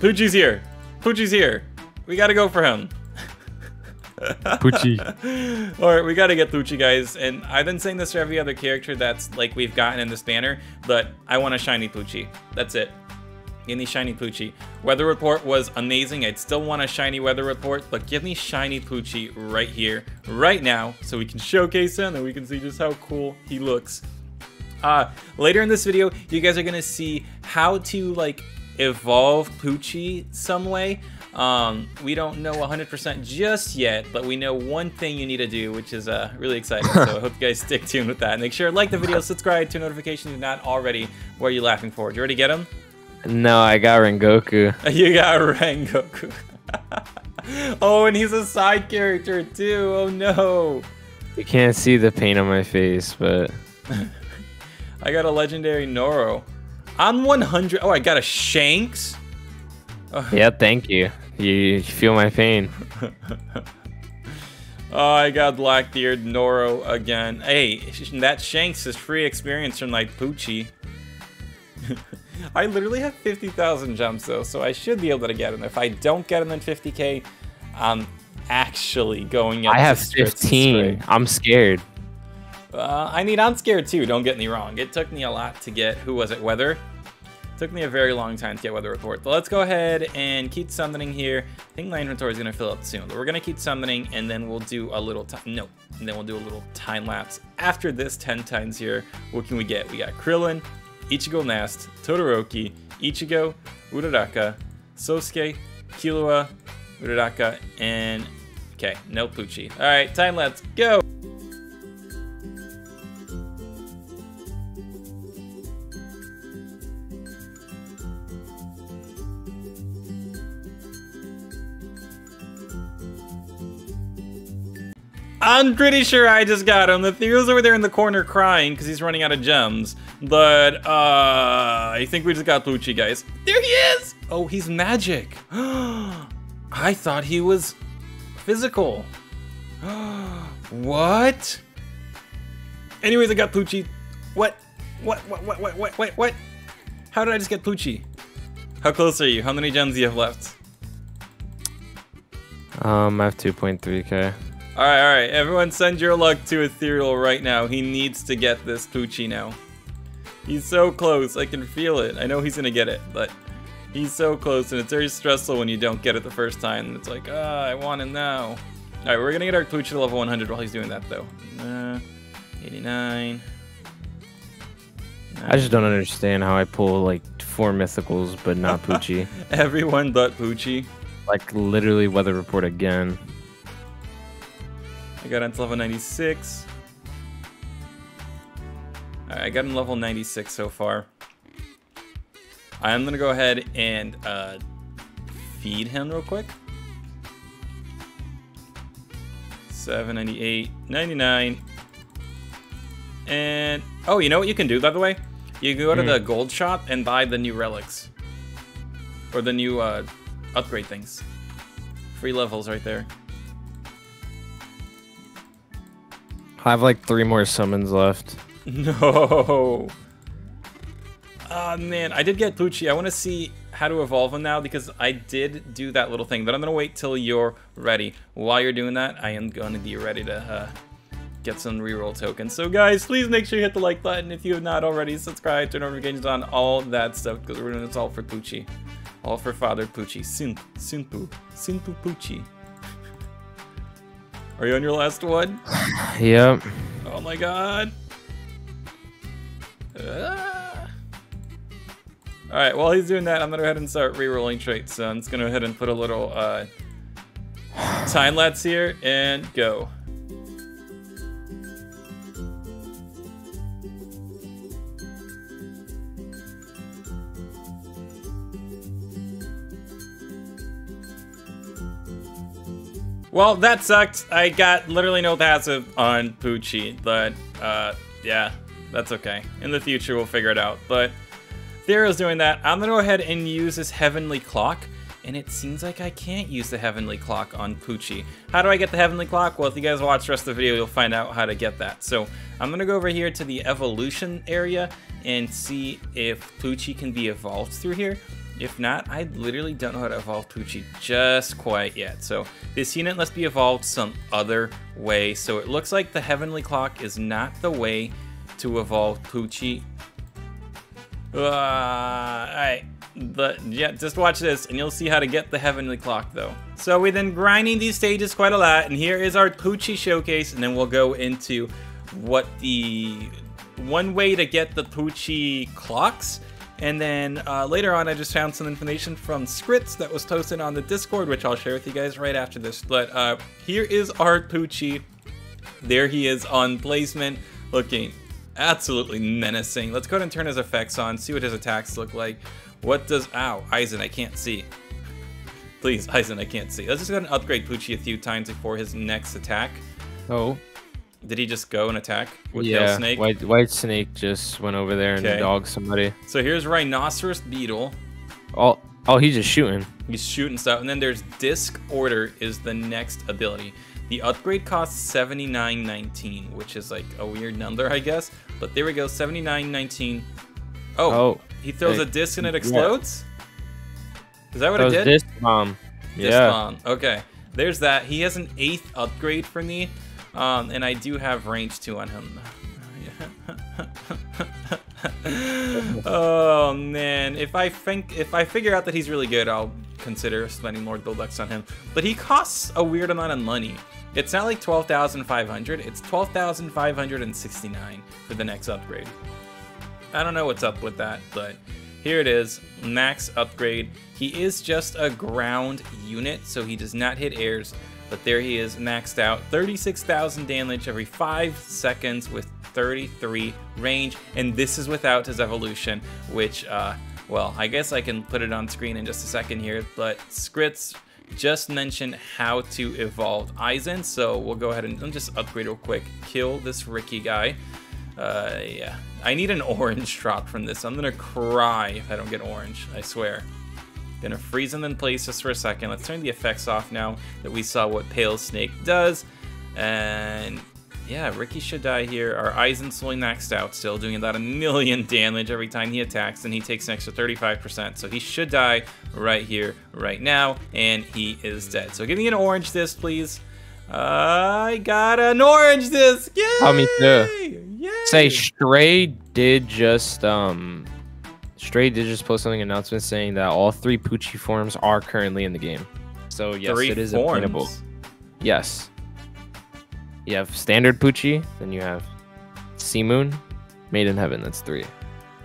Pucci's here. Pucci's here. We gotta go for him. Pucci. Alright, we gotta get Pucci, guys. And I've been saying this for every other character that's like we've gotten in this banner, but I want a shiny Pucci. That's it. Give me shiny Pucci. Weather Report was amazing. I'd still want a shiny Weather Report, but give me shiny Pucci right here, right now, so we can showcase him and we can see just how cool he looks. Later in this video, you guys are gonna see how to like evolve Pucci some way. We don't know 100% just yet, but we know one thing you need to do, which is really exciting. So I hope you guys stick tuned with that. Make sure to like the video, subscribe, turn notifications if not already. What are you laughing for? Did you already get him? No, I got Rengoku. You got Rengoku. Oh, and he's a side character too. Oh no. You can't see the paint on my face, but I got a legendary Noro. I'm 100. Oh, I got a Shanks. Yeah, thank you. You feel my pain. Oh, I got Blackbeard Noro again. Hey, that Shanks is free experience from like Pucci. I literally have 50,000 gems though, so I should be able to get them. If I don't get them in 50K, I'm actually going up. I have 15. I'm scared. I mean, I'm scared too. Don't get me wrong. It took me a lot to get. Who was it? Weather. Took me a very long time to get Weather Report. But let's go ahead and keep summoning here. I think my inventory is going to fill up soon. But we're going to keep summoning, and then we'll do a little time. No, and then we'll do a little time lapse after this 10 times here. What can we get? We got Krillin, Ichigo Nast, Todoroki, Ichigo, Uraraka, Sosuke, Killua, Uraraka, and okay, no Pucci. All right, time lapse, go. I'm pretty sure I just got him. The Theo's over there in the corner crying because he's running out of gems. But, I think we just got Pucci, guys. There he is! Oh, he's magic. I thought he was physical. What? Anyways, I got Pucci. What? What? How did I just get Pucci? How close are you? How many gems do you have left? I have 2.3K. All right. Everyone send your luck to Ethereal right now. He needs to get this Pucci now. He's so close. I can feel it. I know he's going to get it, but he's so close, and it's very stressful when you don't get it the first time. It's like, ah, I want him now. All right, we're going to get our Pucci to level 100 while he's doing that, though. 89. I just don't understand how I pull, like, 4 mythicals, but not Pucci. Everyone but Pucci. Like, literally Weather Report again. I got him to level 96. Alright, I got him level 96 so far. I'm gonna go ahead and feed him real quick. 798, 99. And oh, you know what you can do, by the way? You can go to the gold shop and buy the new relics. Or the new upgrade things. Free levels right there. I have like 3 more summons left. No. Oh man, I did get Pucci. I want to see how to evolve him now because I did do that little thing, but I'm going to wait till you're ready. While you're doing that, I am going to be ready to get some reroll tokens. So guys, please make sure you hit the like button. If you have not already, subscribe, turn notifications on, all that stuff, because we're doing this all for Pucci. All for Father Pucci. Sinpu Pucci. Are you on your last one? Yep. Oh my god. Alright, while he's doing that, I'm going to go ahead and start rerolling traits. So I'm just going to go ahead and put a little time lapse here and go. Well, that sucked. I got literally no passive on Pucci, but yeah, that's okay. In the future, we'll figure it out. But Theo's doing that. I'm gonna go ahead and use this Heavenly Clock, and it seems like I can't use the Heavenly Clock on Pucci. How do I get the Heavenly Clock? Well, if you guys watch the rest of the video, you'll find out how to get that. So I'm gonna go over here to the Evolution area and see if Pucci can be evolved through here. If not, I literally don't know how to evolve Pucci just quite yet. So this unit must be evolved some other way. So it looks like the Heavenly Clock is not the way to evolve Pucci. Alright. Yeah, just watch this and you'll see how to get the Heavenly Clock though. So we've been grinding these stages quite a lot, and here is our Pucci showcase, and then we'll go into what the one way to get the Pucci clocks. And then later on, I just found some information from Skritz that was posted on the Discord, which I'll share with you guys right after this. But here is our Pucci. There he is on placement, looking absolutely menacing. Let's go ahead and turn his effects on, see what his attacks look like. What does... Ow, Aizen, I can't see. Please, Aizen, I can't see. Let's just go ahead and upgrade Pucci a few times before his next attack. Oh. Did he just go and attack with Tail Snake? Yeah, White Snake just went over there and dogged somebody. So here's Rhinoceros Beetle. Oh, he's just shooting. He's shooting stuff. And then there's Disc Order is the next ability. The upgrade costs $79.19, which is like a weird number, I guess. But there we go, $79.19. Oh, he throws a disc and it explodes? Yeah. Is that what it did? Disc bomb. Disc bomb. Okay, there's that. He has an 8th upgrade for me. And I do have range 2 on him. Oh man, if I figure out that he's really good, I'll consider spending more Goldux on him. But he costs a weird amount of money. It's not like 12,500. It's 12,569 for the next upgrade. I don't know what's up with that, but here it is, max upgrade. He is just a ground unit, so he does not hit airs. But there he is, maxed out, 36,000 damage every 5 seconds with 33 range, and this is without his evolution, which, well, I guess I can put it on screen in just a second here, but Skritz just mentioned how to evolve Aizen, so we'll go ahead and I'll just upgrade real quick, kill this Ricky guy. Yeah, I need an orange drop from this. I'm gonna cry if I don't get orange, I swear. Gonna freeze him in place just for a second. Let's turn the effects off now that we saw what Pale Snake does. And yeah, Ricky should die here. Our Aizen's fully maxed out still, doing about 1,000,000 damage every time he attacks, and he takes an extra 35%. So he should die right here, right now, and he is dead. So give me an orange disc, please. I got an orange disc! Yay! Oh, me too. Yay! Say, Stray did just, Stray did just post something announcement saying that all 3 Pucci forms are currently in the game. So yes, it is obtainable. Yes. You have standard Pucci, then you have Sea Moon, Made in Heaven, that's 3.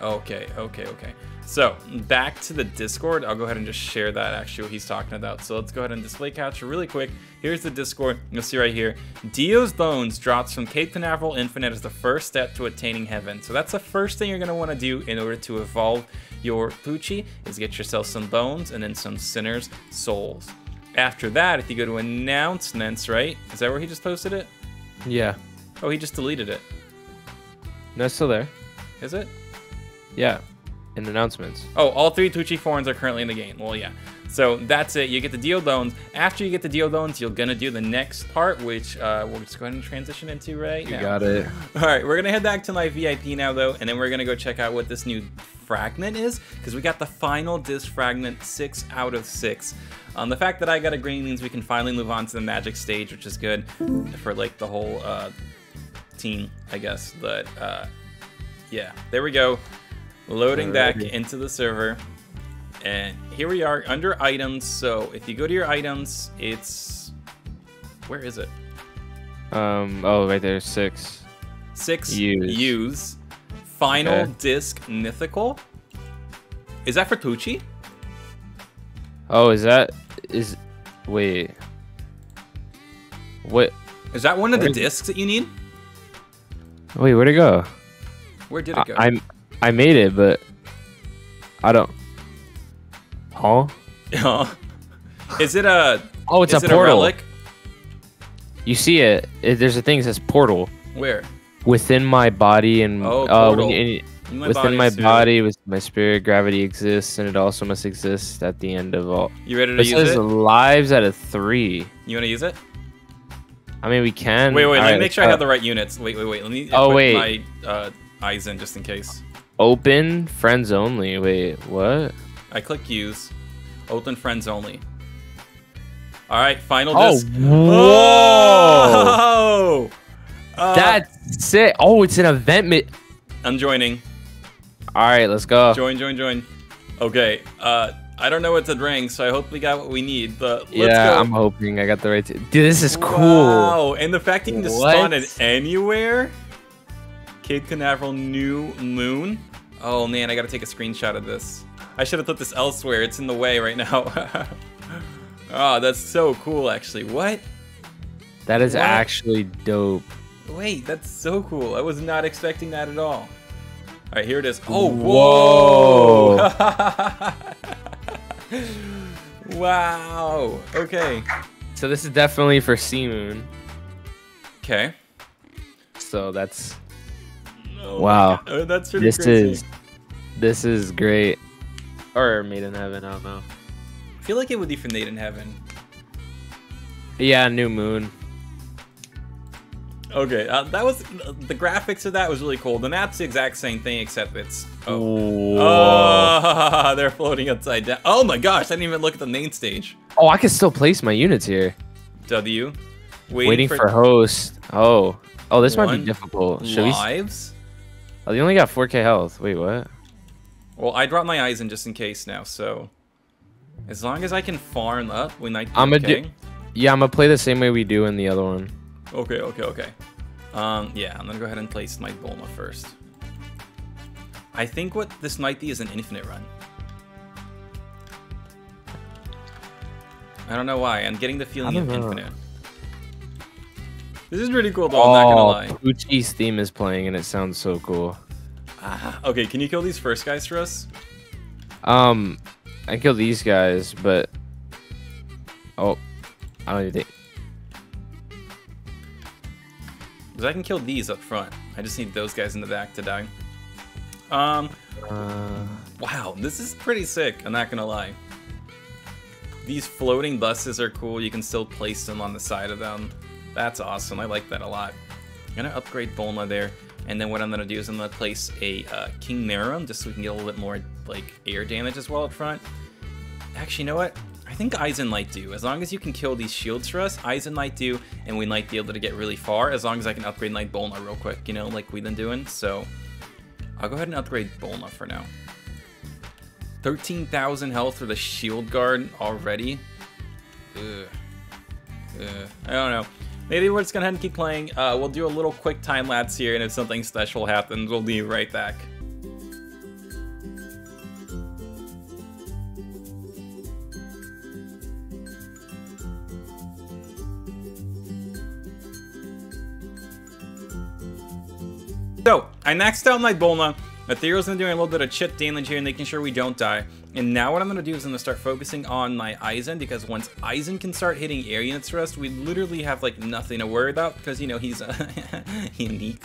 Okay, okay, okay. So back to the Discord. I'll go ahead and just share that actually what he's talking about. So let's go ahead and display capture really quick. Here's the Discord. You'll see right here. Dio's bones drops from Cape Canaveral Infinite as the first step to attaining heaven. So that's the first thing you're gonna wanna do in order to evolve your Pucci is get yourself some bones and then some sinners' souls. After that, if you go to announcements, right? Is that where he just posted it? Yeah. Oh, he just deleted it. No, it's still there. Is it? Yeah. And announcements. Oh, all 3 Pucci forms are currently in the game. Well, yeah. So that's it. You get the Dio loans. After you get the Dio loans, you're gonna do the next part, which we'll just go ahead and transition into right now. You got it. All right, we're gonna head back to my VIP now though, and then we're gonna go check out what this new fragment is, because we got the final disc fragment, 6 out of 6. The fact that I got a green means we can finally move on to the magic stage, which is good for like the whole team, I guess. But yeah, there we go. Loading back into the server, and here we are under items. So if you go to your items, it's where is it? Oh, right there, 6. 6 use final disc mythical. Is that for Pucci? Oh, is that wait? What is that one of the discs that you need? Wait, where'd it go? Where did it go? I made it, but I don't. Huh? Is it a? Oh, it's a portal. A relic? You see it? There's a thing that says portal. Where? Within my body and within my body, with my spirit, gravity exists, and it also must exist at the end of all. You ready to use it? It says lives out of 3. You want to use it? I mean, we can. Wait, wait. Let me make sure I have the right units. Wait, wait, wait. Let me. Oh, wait. My eyes in just in case. Open friends only. Wait, what? I click use. Open friends only. All right, final disc. Whoa! That's it. Oh, it's an event. I'm joining. All right, let's go. Join. Okay. I don't know what to drink, so I hope we got what we need. But let's go. I'm hoping I got the right. Dude, this is cool. Wow! And the fact that you can just spawn it anywhere. Cape Canaveral New Moon. Oh man, I gotta take a screenshot of this. I should have put this elsewhere. It's in the way right now. Oh, that's so cool, actually. What? That is actually dope. Wait, that's so cool. I was not expecting that at all. All right, here it is. Oh, whoa. Wow. Okay. So this is definitely for Seamoon. Okay. So that's... Oh, wow. Oh, that's really crazy. This is great. Or Made in Heaven, I don't know. I feel like it would be for Made in Heaven. Yeah, New Moon. Okay, that was the graphics of that was really cool. The map's the exact same thing except it's they're floating upside down. Oh my gosh, I didn't even look at the main stage. Oh, I can still place my units here. W, waiting for host. Oh, this might be difficult. Should lives? Oh, you only got 4K health. Wait, what? Well, I dropped my Aizen just in case now, so. As long as I can farm up when I I'm gonna play the same way we do in the other one. Okay. Yeah, I'm gonna go ahead and place my Bulma first. I think what this might be is an infinite run. I don't know why. I'm getting the feeling of infinite. This is pretty cool, though. I'm not gonna lie. Pucci's theme is playing, and it sounds so cool. Okay, can you kill these first guys for us? I kill these guys, but I don't even think. Because I can kill these up front. I just need those guys in the back to die. Wow, this is pretty sick. I'm not gonna lie. These floating buses are cool. You can still place them on the side of them. That's awesome. I like that a lot. I'm gonna upgrade Bulma there, and then what I'm gonna do is I'm gonna place a King Marum just so we can get a little bit more like air damage as well up front. Actually, you know what? I think Aizen might do. As long as you can kill these shields for us, Aizen might do, and we might be able to get really far as long as I can upgrade like Bulma real quick, you know, like we've been doing. So I'll go ahead and upgrade Bulma for now. 13,000 health for the shield guard already. I don't know. Maybe we're just gonna keep playing. We'll do a little quick time lapse here, and if something special happens, we'll be right back. So, I maxed out my Bulma. Ethereal's been doing a little bit of chip damage here, making sure we don't die. And now what I'm going to do is I'm going to start focusing on my Aizen, because once Aizen can start hitting air units for us, we literally have, like, nothing to worry about, because, you know, he's unique.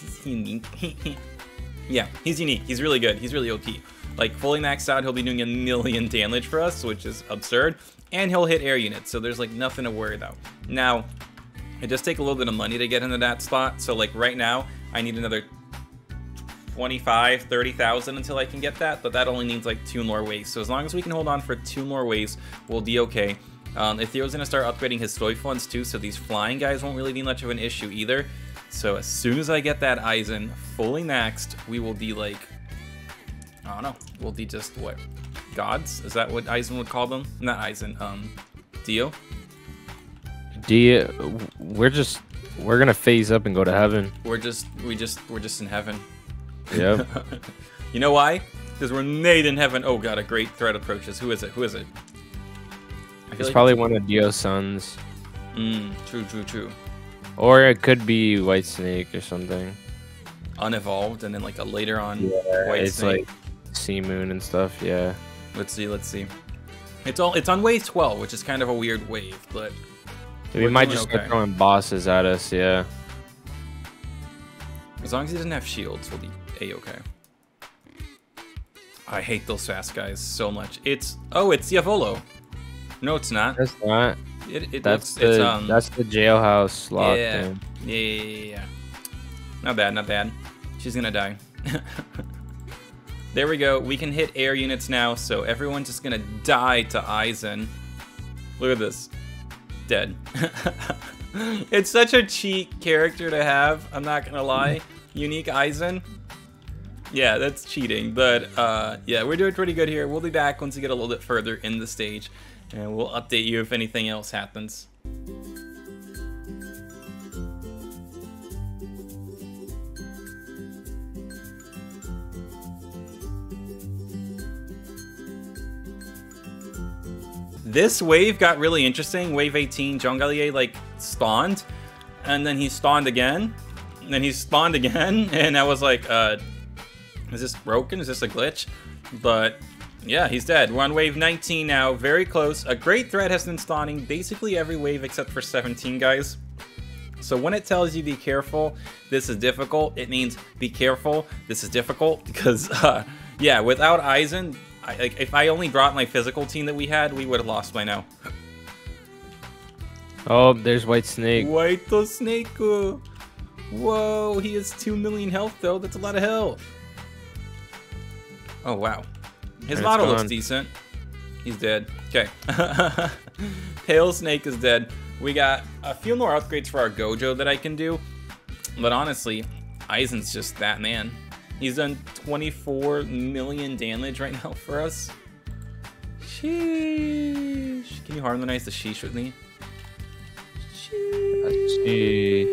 He's unique. Yeah, he's unique. He's really good. He's really OP. Like, fully maxed out, he'll be doing 1,000,000 damage for us, which is absurd. And he'll hit air units, so there's, like, nothing to worry about. Now... it does take a little bit of money to get into that spot, so like right now, I need another 25, 30,000 until I can get that, but that only needs like 2 more waves. So as long as we can hold on for 2 more waves, we'll be okay. Ethereal's gonna start upgrading his soy funds too, so these flying guys won't really be much of an issue either. So as soon as I get that Aizen fully maxed, we will be like, I don't know, we'll be just what, gods? Is that what Aizen would call them? Not Aizen, Dio? We're gonna phase up and go to heaven. We're just in heaven. Yeah. You know why? Because we're made in heaven. Oh god, a great threat approaches. Who is it? It's like probably one of Dio's sons. True. Or it could be White Snake or something. Unevolved, and then like a later on White Snake. Like Seamoon and stuff. Yeah. Let's see. It's on wave 12, which is kind of a weird wave, but. We might just start throwing bosses at us, yeah. As long as he doesn't have shields, we'll be a-okay. I hate those fast guys so much. It's Diavolo. No, it's not. It's not. That's the jailhouse lock. Yeah. Not bad. She's gonna die. There we go. We can hit air units now, so everyone's just gonna die to Aizen. Look at this. Dead. It's such a cheat character to have, I'm not gonna lie. Unique Aizen. Yeah, that's cheating, but yeah, we're doing pretty good here. We'll be back once we get a little bit further in the stage, and we'll update you if anything else happens. This wave got really interesting. Wave 18, Zhongalier like spawned, and then he spawned again, and then he spawned again, and I was like, is this broken? Is this a glitch? But yeah, he's dead. We're on wave 19 now, very close. A great threat has been spawning basically every wave except for 17, guys. So when it tells you be careful, this is difficult, it means be careful, this is difficult, because yeah, without Aizen, like, if I only brought my physical team that we had, we would have lost by now. Oh, there's White Snake. White Snake. Whoa, he has 2 million health, though. That's a lot of health. Oh, wow. His model looks decent. He's dead. Okay. Pale Snake is dead. We got a few more upgrades for our Gojo that I can do. But honestly, Aizen's just that man. He's done 24 million damage right now for us. Sheesh. Can you harmonize the sheesh with me? Sheesh.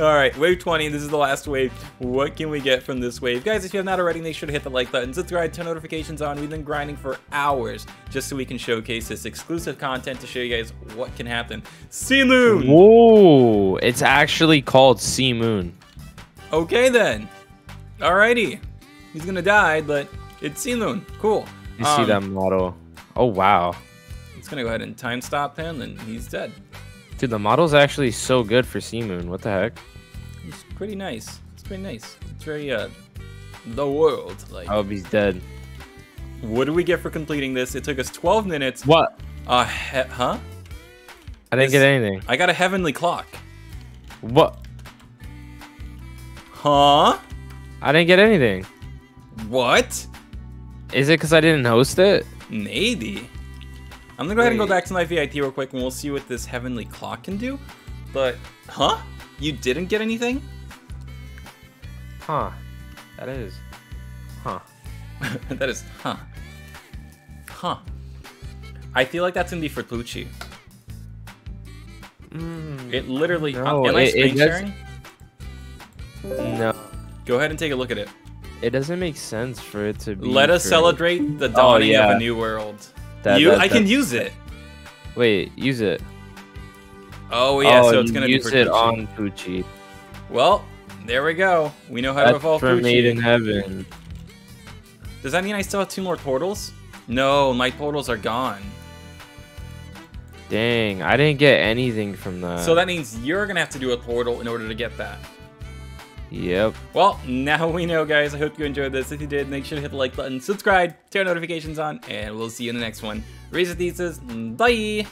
Alright, wave 20. This is the last wave. What can we get from this wave? Guys, if you have not already, make sure to hit the like button, subscribe, turn notifications on. We've been grinding for hours just so we can showcase this exclusive content to show you guys what can happen. Sea Moon! Whoa, it's actually called Sea Moon. Okay, then. Alrighty. He's gonna die, but it's Sea Moon. Cool. You see that model. Oh, wow. It's gonna go ahead and time stop him, and he's dead. Dude, the model's actually so good for Sea Moon. What the heck? It's pretty nice. It's pretty nice. It's very, the world. Like. I hope he's dead. What do we get for completing this? It took us 12 minutes. What? Huh? I didn't get anything. I got a heavenly clock. What? Huh? I didn't get anything. What? Is it because I didn't host it? Maybe. I'm gonna go ahead and go back to my VIP real quick, and we'll see what this heavenly clock can do. But, huh? You didn't get anything? Huh. That is. Huh. That is, huh. Huh. I feel like that's gonna be for Pucci. It literally. No, am I screen sharing? No. Go ahead and take a look at it. It doesn't make sense for it to be. Let us celebrate the dawning of a new world. I can use it. Wait, use it. Oh, yeah, so it's going to be use it on Pucci. Well, there we go. We know how to evolve Pucci. That's from Made in Heaven. Does that mean I still have 2 more portals? No, my portals are gone. Dang, I didn't get anything from that. So that means you're going to have to do a portal in order to get that. Yep. Well, now we know, guys. I hope you enjoyed this. If you did, make sure to hit the like button, subscribe, turn notifications on, and we'll see you in the next one. Raise your thesis. Bye!